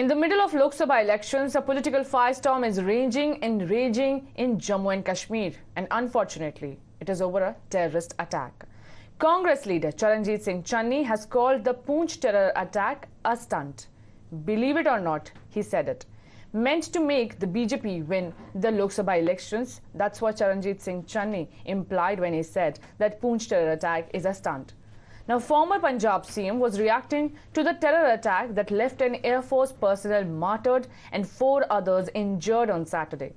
In the middle of Lok Sabha elections, a political firestorm is raging and raging in Jammu and Kashmir, and unfortunately, it is over a terrorist attack. Congress leader Charanjit Singh Channi has called the Poonch terror attack a stunt. Believe it or not, he said it. Meant to make the BJP win the Lok Sabha elections, that's what Charanjit Singh Channi implied when he said that Poonch terror attack is a stunt. Now, former Punjab CM was reacting to the terror attack that left an Air Force personnel martyred and 4 others injured on Saturday.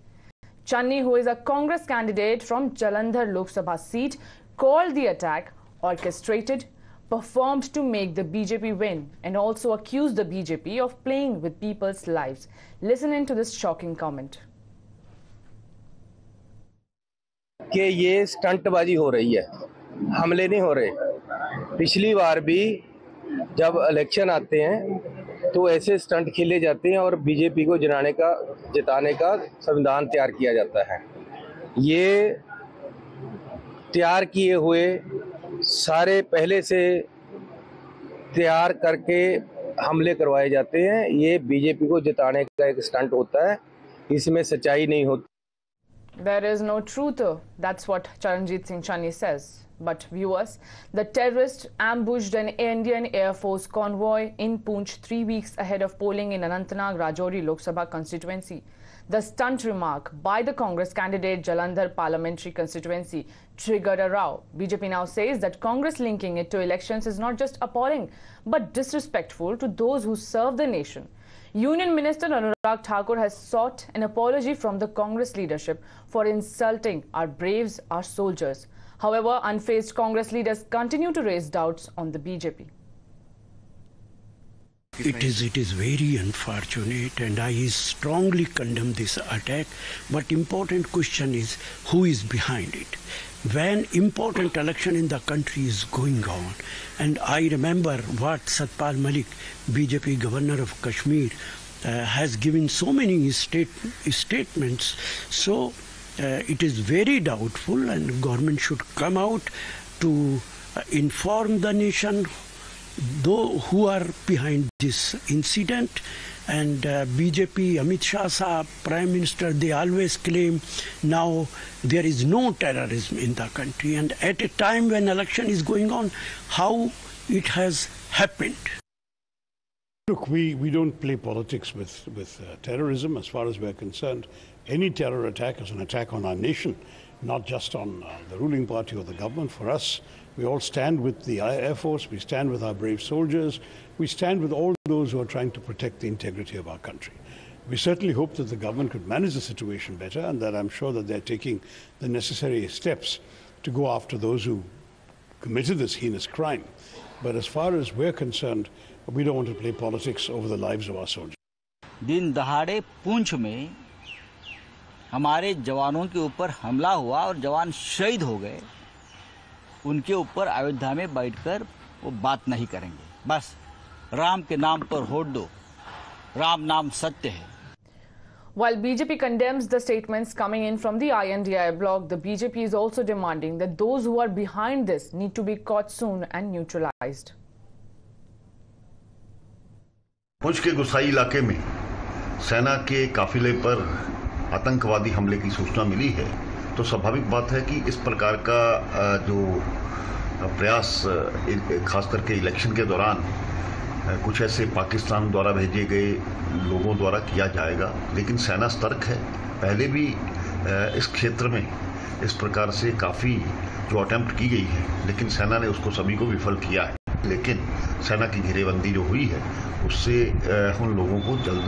Channi, who is a Congress candidate from Jalandhar Lok Sabha seat, called the attack orchestrated, performed to make the BJP win, and also accused the BJP of playing with people's lives. Listen in to this shocking comment. कि ये स्टंटबाजी हो रही है, हमले नहीं हो रहे। पिछली बार भी जब इलेक्शन आते हैं तो ऐसे स्टंट खेले जाते हैं और बीजेपी को जिताने का संविधान तैयार किया जाता है। ये तैयार किए हुए सारे पहले से तैयार करके हमले करवाए जाते हैं। ये बीजेपी को जिताने का एक स्टंट होता है, इसमें सच्चाई नहीं होती। There is no truth, that's what Charanjit Singh Channi says. But viewers, the terrorists ambushed an Indian Air Force convoy in Poonch 3 weeks ahead of polling in Anantnag Rajouri Lok Sabha constituency. The stunt remark by the Congress candidate Jalandhar parliamentary constituency triggered a row. BJP now says that Congress linking it to elections is not just appalling, but disrespectful to those who serve the nation. Union Minister Anurag Thakur has sought an apology from the Congress leadership for insulting our braves, our soldiers. However, unfazed Congress leaders continue to raise doubts on the BJP. It is very unfortunate, and I strongly condemn this attack. But important question is, who is behind it? When important election in the country is going on, and I remember what Satpal Malik, BJP governor of Kashmir, has given so many statements. So it is very doubtful, and government should come out to inform the nation who are behind this incident. And BJP, Amit Shah Saab, Prime Minister, they always claim now there is no terrorism in the country. And at a time when election is going on, how it has happened? Look, we don't play politics with terrorism as far as we're concerned. Any terror attack is an attack on our nation, not just on the ruling party or the government. For us, we all stand with the Air Force, we stand with our brave soldiers, we stand with all those who are trying to protect the integrity of our country. We certainly hope that the government could manage the situation better, and that I'm sure that they're taking the necessary steps to go after those who committed this heinous crime. But as far as we're concerned, we don't want to play politics over the lives of our soldiers. दिन दहाड़े पूंछ में हमारे जवानों के ऊपर हमला हुआ और जवान शहीद हो गए। उनके ऊपर अयोध्या में बैठकर वो बात नहीं करेंगे, बस राम के नाम पर होड़ दो, राम नाम सत्य है। While BJP condemns the statements coming in from the INDI bloc, the BJP is also demanding that those who are behind this need to be caught soon and neutralized. पूंछ के गुसाई इलाके में सेना के काफिले पर आतंकवादी हमले की सूचना मिली है, तो स्वाभाविक बात है कि इस प्रकार का जो प्रयास खास करके इलेक्शन के दौरान कुछ ऐसे पाकिस्तान द्वारा भेजे गए लोगों द्वारा किया जाएगा। लेकिन सेना सतर्क है, पहले भी इस क्षेत्र में इस प्रकार से काफ़ी जो अटैम्प्ट की गई है, लेकिन सेना ने उसको सभी को विफल किया है। लेकिन सेना की घेरेबंदी जो हुई है उससे उन लोगों को जल्द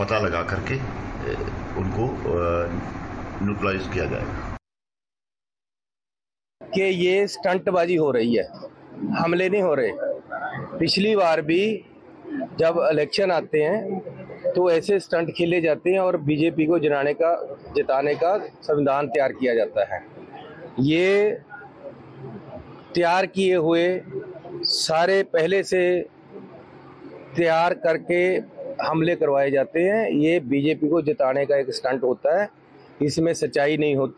पता लगा करके उनको न्यूट्रलाइज किया जाएगा। कि ये स्टंटबाजी हो रही है, हमले नहीं हो रहे। पिछली बार भी जब इलेक्शन आते हैं तो ऐसे स्टंट खेले जाते हैं और बीजेपी को जिताने का संविधान तैयार किया जाता है। ये तैयार किए हुए सारे पहले से तैयार करके हमले करवाए जाते हैं। ये बीजेपी को जिताने का एक स्टंट होता है, इसमें सच्चाई नहीं होती।